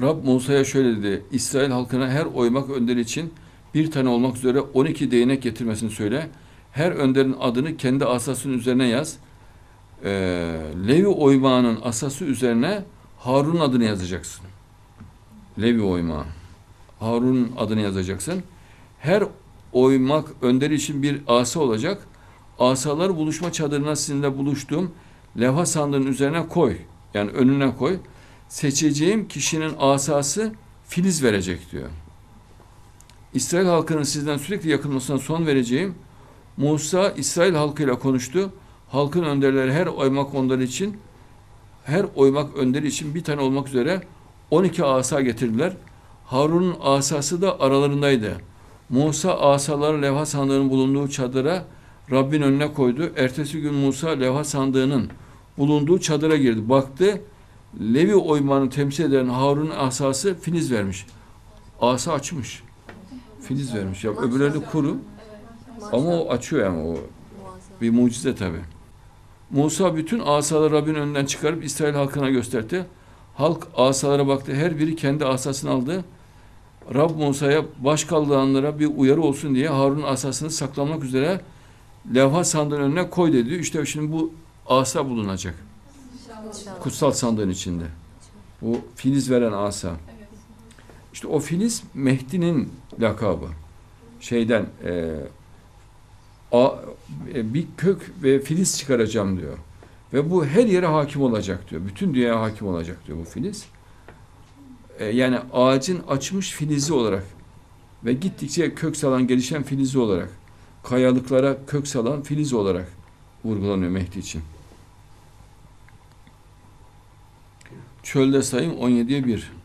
Rab Musa'ya şöyle dedi: İsrail halkına her oymak önder için bir tane olmak üzere 12 değnek getirmesini söyle. Her önderin adını kendi asasının üzerine yaz. Levi oymağının asası üzerine Harun adını yazacaksın. Levi oymağı. Harun adını yazacaksın. Her oymak önderi için bir asa olacak. Asaları buluşma çadırına sizinle buluştuğum levha sandığının üzerine koy. Yani önüne koy. Seçeceğim kişinin asası filiz verecek diyor. İsrail halkının sizden sürekli yakınmasına son vereceğim. Musa İsrail halkıyla konuştu. Halkın önderleri her oymak önderi için bir tane olmak üzere 12 asa getirdiler. Harun'un asası da aralarındaydı. Musa asaları levha sandığının bulunduğu çadıra Rabbin önüne koydu. Ertesi gün Musa levha sandığının bulunduğu çadıra girdi. Baktı, Levi oymanı temsil eden Harun'un asası filiz vermiş. Asa açmış. Filiz vermiş. Ya öbürleri kuru. Ama o açıyor yani o. Bir mucize tabi. Musa bütün asaları Rabbin önünden çıkarıp İsrail halkına gösterdi. Halk asalara baktı. Her biri kendi asasını aldı. Rab Musa'ya baş kaldıranlara bir uyarı olsun diye Harun'un asasını saklamak üzere levha sandığın önüne koy dedi. İşte şimdi bu asa bulunacak. Kutsal sandığın içinde. O filiz veren asa. İşte o filiz Mehdi'nin lakabı. Şeyden bir kök ve filiz çıkaracağım diyor. Ve bu her yere hakim olacak diyor. Bütün dünyaya hakim olacak diyor bu filiz. Yani ağacın açmış filizi olarak ve gittikçe kök salan, gelişen filizi olarak, kayalıklara kök salan filiz olarak vurgulanıyor Mehdi için. Çölde sayım 17'ye 1.